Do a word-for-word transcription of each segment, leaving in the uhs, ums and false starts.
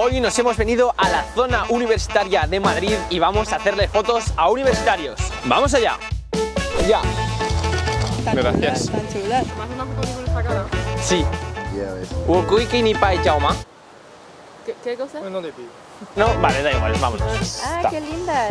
Hoy nos hemos venido a la zona universitaria de Madrid y vamos a hacerle fotos a universitarios. ¡Vamos allá! ¡Ya! Gracias. Tan chulas. ¿Me haces una foto con esta cara? Sí. ¿Qué, ¿Qué cosa? No le pido. No, vale, da igual, vámonos. ¡Ah, qué linda!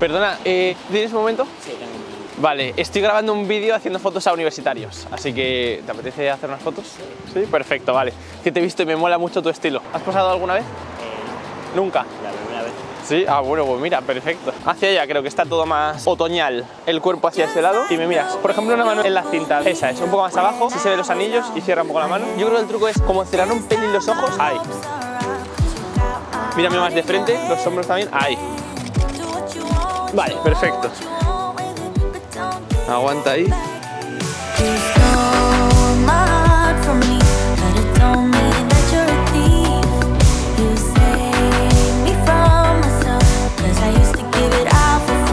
Perdona, eh, ¿tienes un momento? Sí, también. Vale, estoy grabando un vídeo haciendo fotos a universitarios, así que ¿te apetece hacer unas fotos? Sí. Sí, perfecto, vale. Que te he visto y me mola mucho tu estilo. ¿Has posado alguna vez? Eh, Nunca. La primera vez. Sí, ah, bueno, pues mira, perfecto. Hacia allá creo que está todo más otoñal, el cuerpo hacia ese lado. Y me miras, por ejemplo, una mano en la cinta. Esa es, un poco más abajo, si se ven los anillos y cierra un poco la mano. Yo creo que el truco es como cerrar un pelín los ojos. Ahí. Mírame más de frente, los hombros también. Ahí. Vale, perfecto. Aguanta ahí.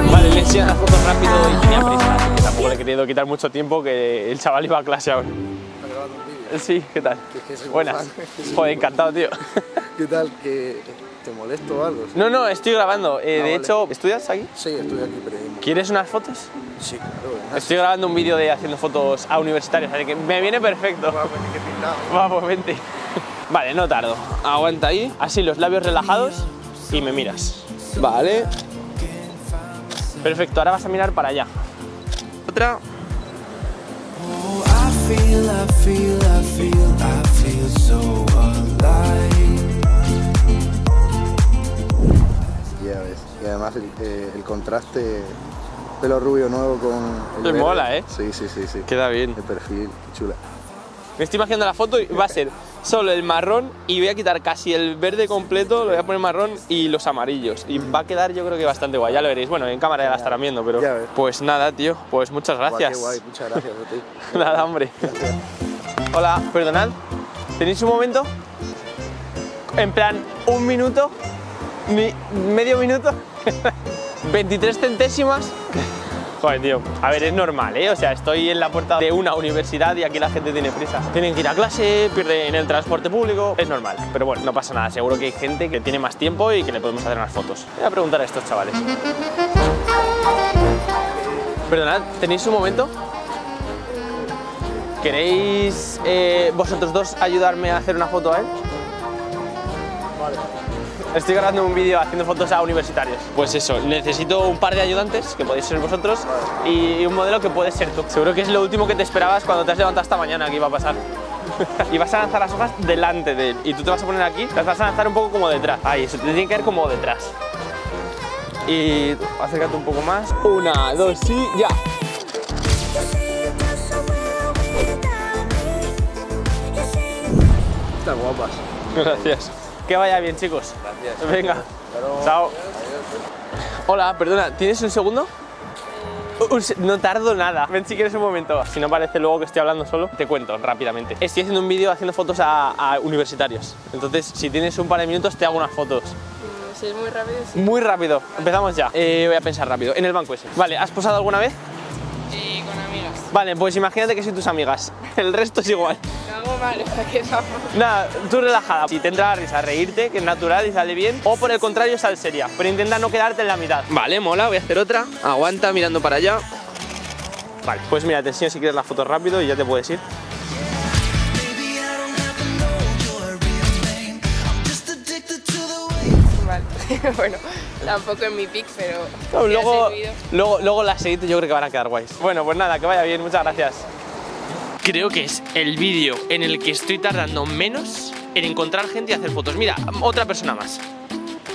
Vale, le enseñé las fotos rápido y tenía prisa, así que tampoco le he querido quitar mucho tiempo, que el chaval iba a clase ahora. ¿Has grabado un vídeo? Sí, ¿qué tal? ¿Qué, qué Buenas. Joder, encantado, tío. ¿Qué tal? ¿Qué... ¿Te molesto o algo? ¿Sí? No, no, estoy grabando. Eh, ah, de vale. hecho, ¿estudias aquí? Sí, estudio aquí, periodismo. ¿Quieres unas fotos? Sí, claro. Gracias. Estoy grabando un vídeo de haciendo fotos a universitarios, así que me viene perfecto. Vamos, qué pintado. Vamos, vente. Vale, no tardo. Aguanta ahí. Así, los labios relajados y me miras. Vale. Perfecto, ahora vas a mirar para allá. Otra. Y además eh, el contraste pelo rubio nuevo con el... Me mola, ¿eh? Sí, sí, sí, sí. Queda bien. El perfil, qué chula. Me estoy imaginando la foto y va a ser solo el marrón y voy a quitar casi el verde completo, lo voy a poner marrón y los amarillos. Y va a quedar yo creo que bastante guay, ya lo veréis. Bueno, en cámara ya la estarán viendo, pero... Pues nada, tío, pues muchas gracias. Qué guay, muchas gracias a ti. Nada, hombre. Gracias. Hola, perdonad, ¿tenéis un momento? En plan, un minuto. Ni medio minuto. veintitrés centésimas. Joder, tío. A ver, es normal, ¿eh? O sea, estoy en la puerta de una universidad y aquí la gente tiene prisa. Tienen que ir a clase, pierden el transporte público. Es normal. Pero bueno, no pasa nada. Seguro que hay gente que tiene más tiempo y que le podemos hacer unas fotos. Voy a preguntar a estos chavales. Perdonad, ¿tenéis un momento? ¿Queréis eh, vosotros dos ayudarme a hacer una foto a él? Vale. Estoy grabando un vídeo haciendo fotos a universitarios. Pues eso, necesito un par de ayudantes, que podéis ser vosotros, y un modelo que puedes ser tú. Seguro que es lo último que te esperabas cuando te has levantado esta mañana, que iba a pasar. Y vas a lanzar las hojas delante de él. Y tú te vas a poner aquí, las vas a lanzar un poco como detrás. Ahí, eso te tiene que ver como detrás. Y acércate un poco más. Una, dos y ya. Están guapas. Gracias. Que vaya bien, chicos. Gracias. Venga. Pero... Chao. Adiós. Hola, perdona, ¿tienes un segundo? No tardo nada. Ven si quieres un momento. Si no parece luego que estoy hablando solo, te cuento rápidamente. Estoy haciendo un vídeo haciendo fotos a, a universitarios. Entonces, si tienes un par de minutos, te hago unas fotos. Sí, muy rápido. Sí. Muy rápido. Empezamos ya. Eh, voy a pensar rápido. En el banco ese. Vale, ¿has posado alguna vez? Sí, con amigas. Vale, pues imagínate que soy tus amigas. El resto es igual. Vale, que nada, tú relajada. Si te entra la risa, reírte, que es natural y sale bien. O por el contrario, sal seria. Pero intenta no quedarte en la mitad. Vale, mola, voy a hacer otra. Aguanta mirando para allá. Vale, pues mira, te enseño si quieres las fotos rápido y ya te puedes ir. Vale, bueno, tampoco en mi pic, pero... No, luego, luego, luego las edito, yo creo que van a quedar guays. Bueno, pues nada, que vaya bien, muchas gracias. Creo que es el vídeo en el que estoy tardando menos en encontrar gente y hacer fotos. Mira, otra persona más.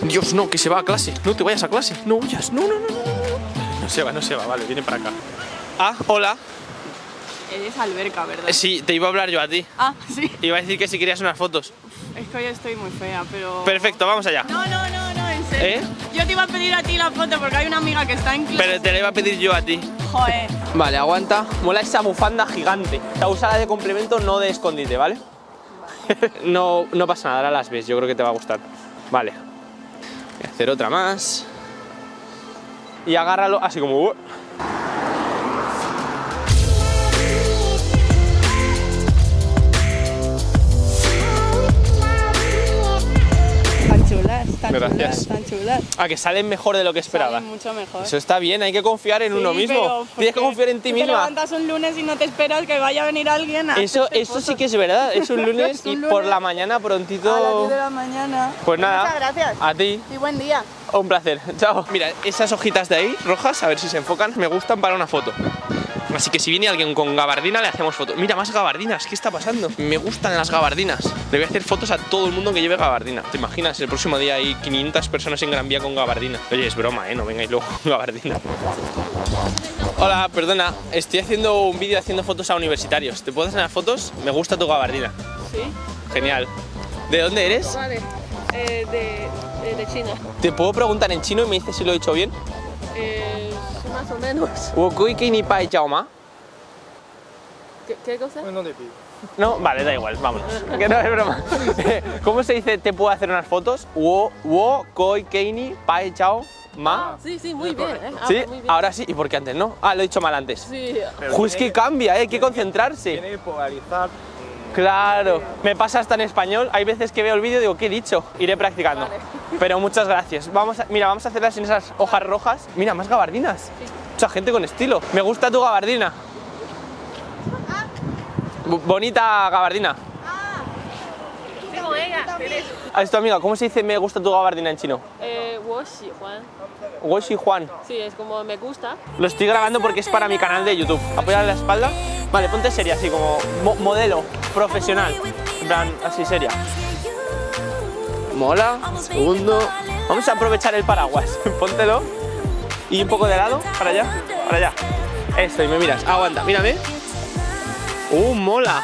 Dios, no, que se va a clase. No te vayas a clase. No huyas, no, no, no, no. No se va, no se va, vale, viene para acá. Ah, hola. Eres Alberca, ¿verdad? Sí, te iba a hablar yo a ti. Ah, sí. Te iba a decir que si querías unas fotos. Es que hoy estoy muy fea, pero... Perfecto, vamos allá. No, no, no, no, en serio. ¿Eh? Yo te iba a pedir a ti la foto porque hay una amiga que está en clase. Pero te la iba a pedir yo a ti. Joder. Vale, aguanta. Mola esa bufanda gigante. La usada de complemento, no de escondite, ¿vale? no, no pasa nada, ahora las ves. Yo creo que te va a gustar. Vale. Voy a hacer otra más. Y agárralo así como... gracias. Están chulas. Ah, que salen mejor de lo que esperaba. Salen mucho mejor. Eso está bien, hay que confiar en sí, uno mismo. Tienes que confiar en ti misma. Te levantas un lunes y no te esperas que vaya a venir alguien a Eso, este eso sí que es verdad, es un lunes es un y lunes. Por la mañana prontito. A las diez de la mañana. Pues nada. Muchas gracias. A ti. Y buen día. Un placer, chao. Mira, esas hojitas de ahí, rojas, a ver si se enfocan, me gustan para una foto. Así que si viene alguien con gabardina, le hacemos fotos. Mira, más gabardinas, ¿qué está pasando? Me gustan las gabardinas. Le voy a hacer fotos a todo el mundo que lleve gabardina. ¿Te imaginas? El próximo día hay quinientas personas en Gran Vía con gabardina. Oye, es broma, ¿eh? No vengáis luego con gabardina. Hola, perdona, estoy haciendo un vídeo haciendo fotos a universitarios. ¿Te puedo hacer las fotos? Me gusta tu gabardina. Sí. Genial. ¿De dónde eres? Vale, eh, de, de, de China. ¿Te puedo preguntar en chino y me dices si lo he dicho bien? Eh... Más o menos. ¿Qué, qué cosa? No, vale, da igual, vamos. Que no es broma. ¿Cómo se dice te puedo hacer unas fotos? Wo, wo, koi, keini, pai, chao, ma. Sí, sí, muy bien. ¿Eh? Ah, sí, muy bien. Ahora sí, ¿y por qué antes no? Ah, lo he dicho mal antes. Sí. Pues que cambia, ¿eh? Hay que concentrarse. Tiene que polarizar. Claro, me pasa hasta en español. Hay veces que veo el vídeo y digo, ¿qué he dicho? Iré practicando. Vale. Pero muchas gracias. Vamos a, mira, vamos a hacerlas en esas hojas rojas. Mira, más gabardinas. Sí. Mucha gente con estilo. Me gusta tu gabardina. Ah. Bonita gabardina. Ah. Como ella. A esto, amiga, ¿cómo se dice me gusta tu gabardina en chino? Eh, wo shi huan. Sí, es como me gusta. Lo estoy grabando porque es para mi canal de YouTube. Apoyar la espalda. Vale, ponte seria, así como mo modelo, profesional, en plan, así seria. Mola, segundo. Vamos a aprovechar el paraguas, póntelo. Y un poco de lado, para allá, para allá. Esto, y me miras, aguanta, mírame. Uh, mola.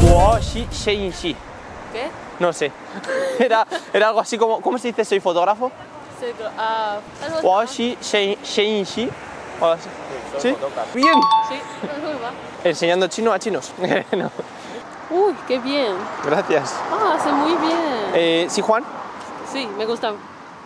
Wow, sí, sí, sí. ¿Qué? No sé. Era, era algo así como. ¿Cómo se dice soy fotógrafo? Sí, uh, o así, she, she, she. O así. Sí, ¿sí? Bien. Sí, enseñando chino a chinos. No. Uy, qué bien. Gracias. Ah, hace muy bien. Eh, ¿Sí, Juan? Sí, me gusta.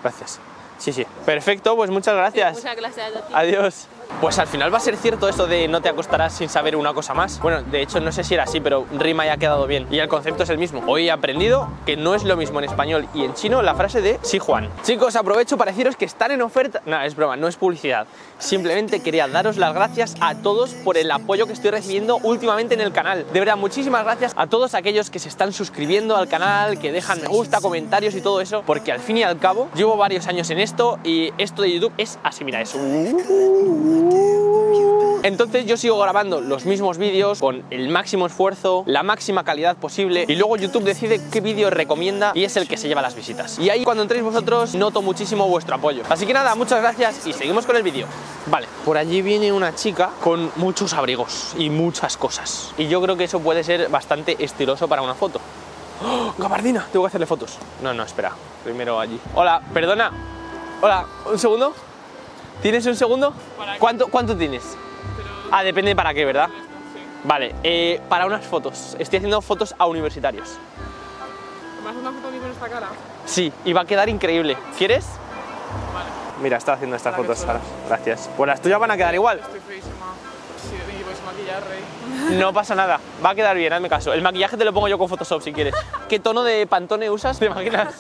Gracias. Sí, sí. Perfecto, pues muchas gracias. Sí, muchas gracias a ti. Adiós. Pues al final va a ser cierto esto de no te acostarás sin saber una cosa más. Bueno, de hecho no sé si era así, pero rima y ha quedado bien. Y el concepto es el mismo. Hoy he aprendido que no es lo mismo en español y en chino la frase de sí, Juan. Chicos, aprovecho para deciros que están en oferta. No, es broma, no es publicidad. Simplemente quería daros las gracias a todos por el apoyo que estoy recibiendo últimamente en el canal. De verdad, muchísimas gracias a todos aquellos que se están suscribiendo al canal, que dejan me gusta, comentarios y todo eso. Porque al fin y al cabo, llevo varios años en esto y esto de YouTube es así, mira eso. Entonces yo sigo grabando los mismos vídeos con el máximo esfuerzo, la máxima calidad posible y luego YouTube decide qué vídeo recomienda y es el que se lleva las visitas. Y ahí cuando entréis vosotros noto muchísimo vuestro apoyo. Así que nada, muchas gracias y seguimos con el vídeo. Vale, por allí viene una chica con muchos abrigos y muchas cosas. Y yo creo que eso puede ser bastante estiloso para una foto. ¡Oh, gabardina! Tengo que hacerle fotos. No, no, espera. Primero allí. Hola, perdona. Hola, un segundo. ¿Tienes un segundo? ¿Cuánto, cuánto tienes? Ah, depende para qué, ¿verdad? Sí. Vale, eh, para unas fotos. Estoy haciendo fotos a universitarios. ¿Me haces una foto con esta cara? Sí, y va a quedar increíble. ¿Quieres? Vale. Mira, está haciendo estas para fotos ahora. Gracias. Pues las tuyas van a quedar igual. Estoy feísima. Sí, y vais a maquillar, rey. No pasa nada. Va a quedar bien, hazme caso. El maquillaje te lo pongo yo con Photoshop si quieres. ¿Qué tono de Pantone usas? ¿Te imaginas?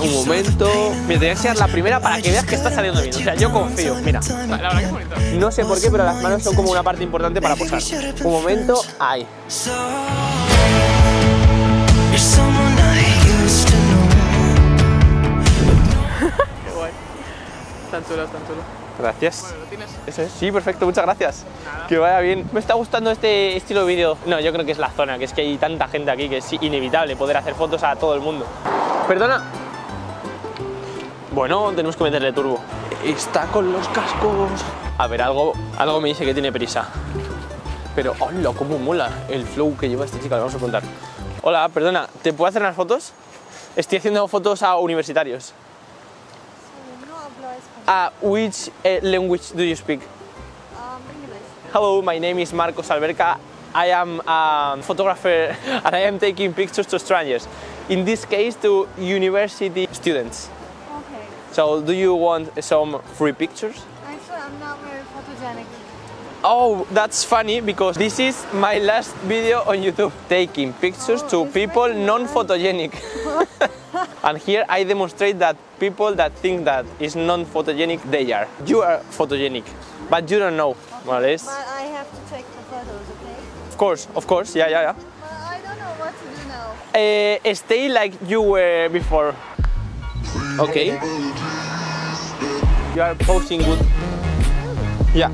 Un momento. Mira, te voy a enseñar la primera para que veas que está saliendo bien. O sea, yo confío. Mira. La verdad que es bonito. No sé por qué, pero las manos son como una parte importante para posar. Un momento. Ahí. Qué guay. Tan chulo, tan chulo. Gracias. Bueno, ¿lo tienes? Eso es. Sí, perfecto, muchas gracias. Nada. Que vaya bien. Me está gustando este estilo de vídeo. No, yo creo que es la zona, que es que hay tanta gente aquí que es inevitable poder hacer fotos a todo el mundo. Perdona. Bueno, tenemos que meterle turbo. Está con los cascos. A ver, algo, algo me dice que tiene prisa. Pero, hola, cómo mola el flow que lleva esta chica. Le vamos a contar. Hola, perdona, ¿te puedo hacer unas fotos? Estoy haciendo fotos a universitarios. So, no hablo español. Ah, which uh, language do you speak? Um, English. Hello, my name is Marcos Alberca. I am a photographer and I am taking pictures to strangers. In this case, to university students. Okay. So, do you want some free pictures? Actually, I'm not very photogenic. Oh, that's funny because this is my last video on YouTube taking pictures oh, to people non-photogenic. And here I demonstrate that people that think that is non-photogenic, they are. You are photogenic, but you don't know, okay, more or less. But I have to take the photos, okay? Of course, of course, yeah, yeah, yeah. But I don't know what to do now. Uh, stay like you were before. Okay. You are posing good. Yeah.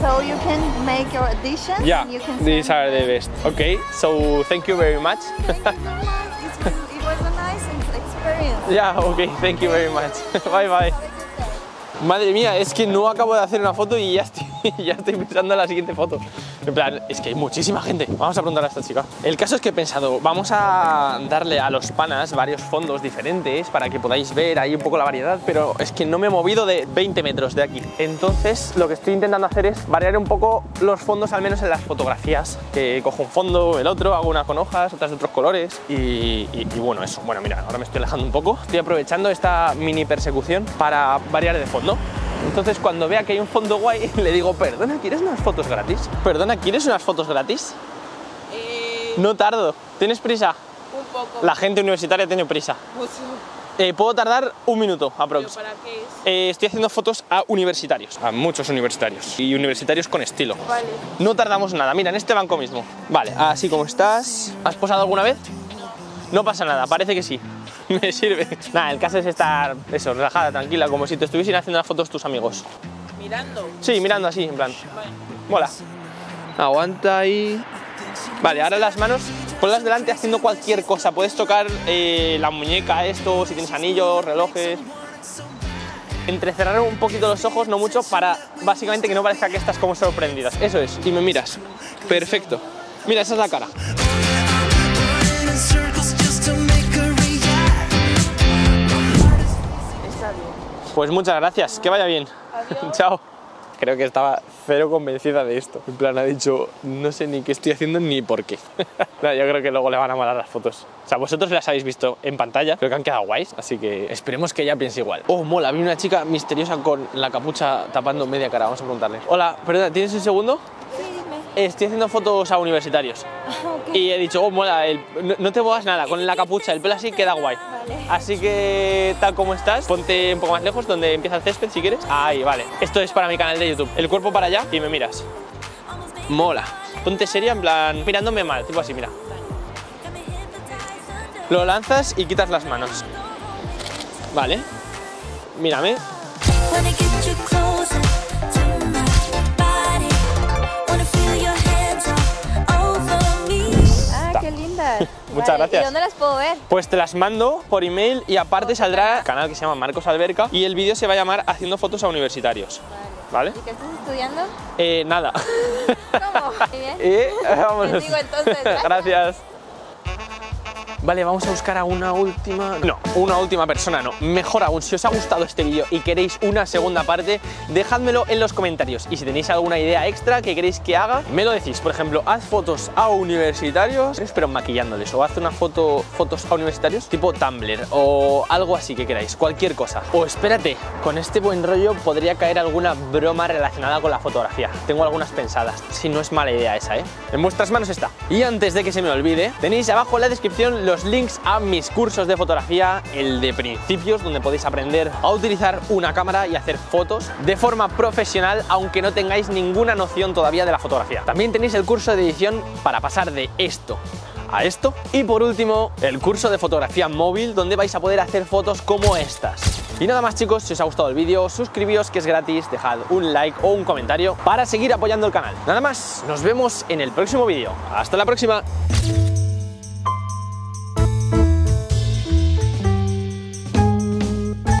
So you can make your additions. Yeah, you can these are the best. Okay, so thank you very much. Thank you so much. It's, it was a nice experience. Yeah, okay, thank you very much. Bye bye. Madre mía, es que no acabo de hacer una foto y ya estoy, ya estoy pensando en la siguiente foto. En plan, es que hay muchísima gente. Vamos a preguntar a esta chica. El caso es que he pensado, vamos a darle a los panas varios fondos diferentes para que podáis ver ahí un poco la variedad, pero es que no me he movido de veinte metros de aquí. Entonces, lo que estoy intentando hacer es variar un poco los fondos, al menos en las fotografías. Que cojo un fondo, el otro, hago unas con hojas, otras de otros colores y, y, y bueno, eso. Bueno, mira, ahora me estoy alejando un poco. Estoy aprovechando esta mini persecución para variar de fondo. Entonces, cuando vea que hay un fondo guay, le digo, perdona, ¿quieres unas fotos gratis? Perdona, ¿quieres unas fotos gratis? Eh... No tardo. ¿Tienes prisa? Un poco. La gente universitaria tiene prisa. Mucho. Eh, puedo tardar un minuto, aprox. ¿Para qué es? Eh, estoy haciendo fotos a universitarios, a muchos universitarios. Y universitarios con estilo. Vale. No tardamos nada. Mira, en este banco mismo. Vale, así como estás. ¿Has posado alguna vez? No. No pasa nada, parece que sí. Me sirve. Nada, el caso es estar, eso, relajada, tranquila, como si te estuviesen haciendo las fotos tus amigos. ¿Mirando? Sí, mirando así, en plan. Vale. Mola. Aguanta ahí. Vale, ahora las manos, ponlas delante haciendo cualquier cosa. Puedes tocar eh, la muñeca, esto, si tienes anillos, relojes. Entrecerrar un poquito los ojos, no mucho, para básicamente que no parezca que estás como sorprendidas. Eso es, y me miras. Perfecto. Mira, esa es la cara. Pues muchas gracias, que vaya bien. Adiós. Chao. Creo que estaba cero convencida de esto. En plan, ha dicho, no sé ni qué estoy haciendo ni por qué. No, yo creo que luego le van a malar las fotos. O sea, vosotros las habéis visto en pantalla. Creo que han quedado guays, así que esperemos que ella piense igual. Oh, mola, vi una chica misteriosa con la capucha tapando media cara. Vamos a preguntarle. Hola, perdona, ¿tienes un segundo? Sí, dime. Estoy haciendo fotos a universitarios. Okay. Y he dicho, oh, mola, el... no, no te muevas nada, con la capucha, el pelo así queda guay. Así que tal como estás, ponte un poco más lejos donde empieza el césped si quieres. Ahí, vale. Esto es para mi canal de YouTube. El cuerpo para allá y me miras. Mola. Ponte seria, en plan mirándome mal, tipo así, mira. Lo lanzas y quitas las manos. Vale. Mírame. Muchas vale, gracias. ¿Y dónde las puedo ver? Pues te las mando por email y aparte oh, saldrá el canal que se llama Marcos Alberca y el vídeo se va a llamar Haciendo fotos a universitarios. Vale. ¿Vale? ¿Y qué estás estudiando? Eh, nada. ¿Cómo? Muy bien. Eh, vámonos. Digo, entonces, gracias. Gracias. Vale, vamos a buscar a una última... No, una última persona no. Mejor aún, si os ha gustado este vídeo y queréis una segunda parte, dejádmelo en los comentarios. Y si tenéis alguna idea extra que queréis que haga, me lo decís. Por ejemplo, haz fotos a universitarios, pero maquillándoles. O haz una foto, fotos a universitarios tipo Tumblr o algo así que queráis. Cualquier cosa. O espérate, con este buen rollo podría caer alguna broma relacionada con la fotografía. Tengo algunas pensadas. Si no es mala idea esa, ¿eh? En vuestras manos está. Y antes de que se me olvide, tenéis abajo en la descripción los... los links a mis cursos de fotografía, el de principios, donde podéis aprender a utilizar una cámara y hacer fotos de forma profesional, aunque no tengáis ninguna noción todavía de la fotografía. También tenéis el curso de edición para pasar de esto a esto. Y por último, el curso de fotografía móvil, donde vais a poder hacer fotos como estas. Y nada más, chicos, si os ha gustado el vídeo, suscribíos, que es gratis, dejad un like o un comentario para seguir apoyando el canal. Nada más, nos vemos en el próximo vídeo. Hasta la próxima.